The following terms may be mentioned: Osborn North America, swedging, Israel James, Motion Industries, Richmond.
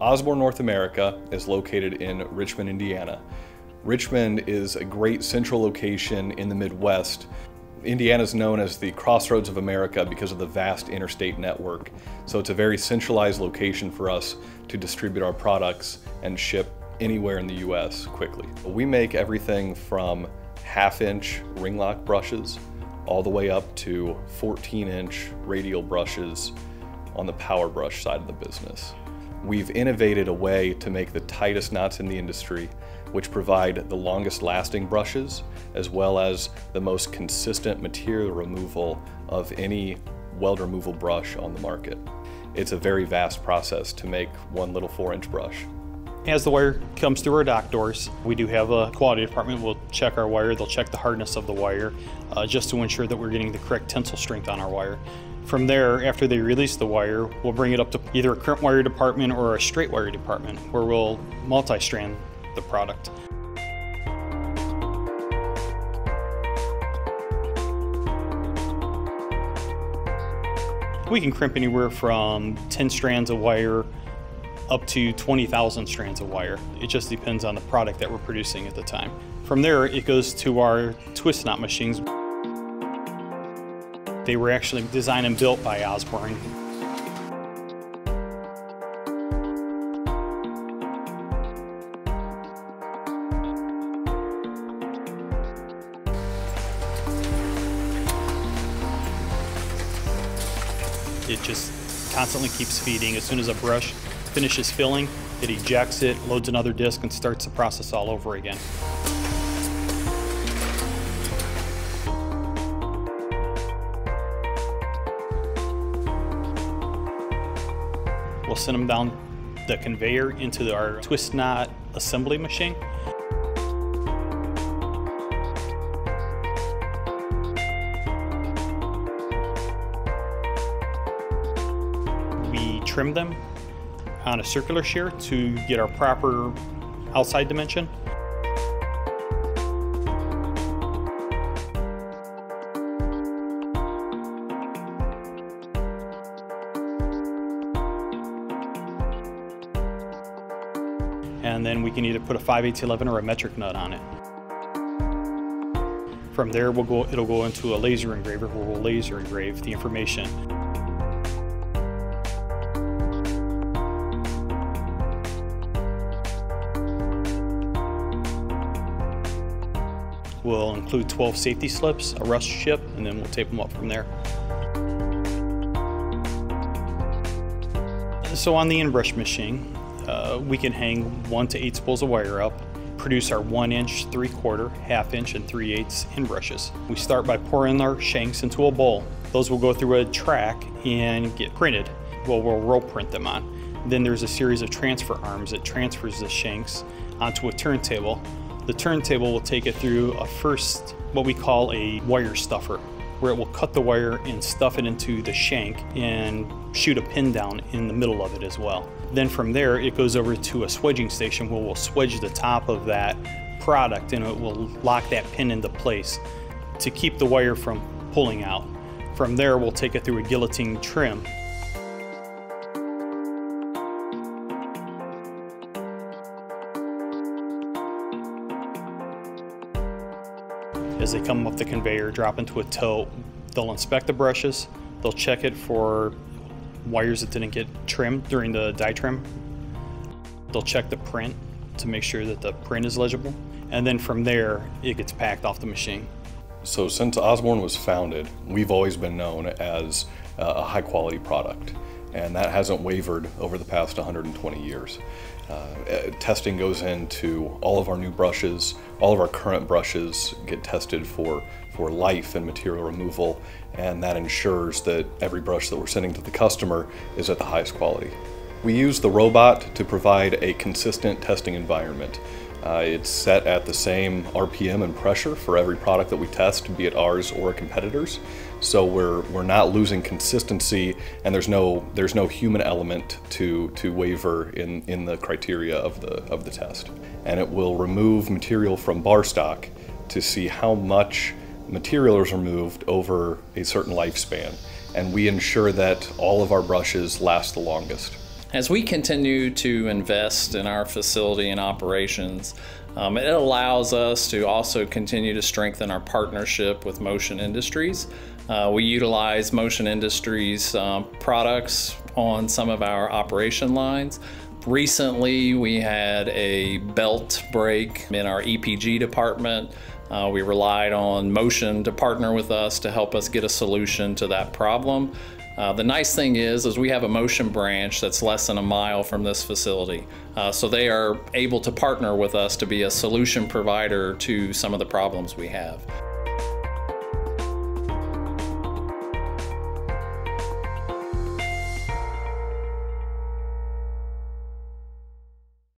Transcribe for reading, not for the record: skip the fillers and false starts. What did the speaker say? Osborn North America is located in Richmond, Indiana. Richmond is a great central location in the Midwest. Indiana is known as the crossroads of America because of the vast interstate network. So it's a very centralized location for us to distribute our products and ship anywhere in the US quickly. We make everything from half-inch ring lock brushes all the way up to 14-inch radial brushes on the power brush side of the business. We've innovated a way to make the tightest knots in the industry, which provide the longest lasting brushes, as well as the most consistent material removal of any weld removal brush on the market. It's a very vast process to make one little 4-inch brush. As the wire comes through our dock doors, we do have a quality department. We'll check our wire, they'll check the hardness of the wire, just to ensure that we're getting the correct tensile strength on our wire. From there, after they release the wire, we'll bring it up to either a crimp wire department or a straight wire department, where we'll multi-strand the product. We can crimp anywhere from 10 strands of wire up to 20,000 strands of wire. It just depends on the product that we're producing at the time. From there, it goes to our twist knot machines. They were actually designed and built by Osborn. It just constantly keeps feeding. As soon as a brush finishes filling, it ejects it, loads another disc, and starts the process all over again. We'll send them down the conveyor into our twist knot assembly machine. We trim them on a circular shear to get our proper outside dimension. And then we can either put a 5/8 11 or a metric nut on it. From there, it'll go into a laser engraver where we'll laser engrave the information. We'll include 12 safety slips, a rust chip, and then we'll tape them up from there. So on the end brush machine, we can hang 1 to 8 spools of wire up, produce our 1-inch, 3/4, 1/2-inch, and 3/8 end brushes. We start by pouring our shanks into a bowl. Those will go through a track and get printed. Well, we'll roll print them on. Then there's a series of transfer arms that transfers the shanks onto a turntable. The turntable will take it through a first, what we call a wire stuffer, where it will cut the wire and stuff it into the shank and shoot a pin down in the middle of it as well. Then from there, it goes over to a swedging station where we'll swedge the top of that product and it will lock that pin into place to keep the wire from pulling out. From there, we'll take it through a guillotine trim. As they come up the conveyor, drop into a tote, they'll inspect the brushes, they'll check it for wires that didn't get trimmed during the die trim. They'll check the print to make sure that the print is legible. And then from there, it gets packed off the machine. So since Osborn was founded, we've always been known as a high quality product. And that hasn't wavered over the past 120 years. Testing goes into all of our new brushes. All of our current brushes get tested for life and material removal, and that ensures that every brush that we're sending to the customer is at the highest quality. We use the robot to provide a consistent testing environment. It's set at the same RPM and pressure for every product that we test, be it ours or a competitor's. So we're not losing consistency, and there's no human element to waver in the criteria of the test. And it will remove material from bar stock to see how much material is removed over a certain lifespan. And we ensure that all of our brushes last the longest. As we continue to invest in our facility and operations, it allows us to also continue to strengthen our partnership with Motion Industries. We utilize Motion Industries products on some of our operation lines. Recently, we had a belt break in our EPG department. We relied on Motion to partner with us to help us get a solution to that problem. The nice thing is we have a Motion branch that's less than a mile from this facility. So they are able to partner with us to be a solution provider to some of the problems we have.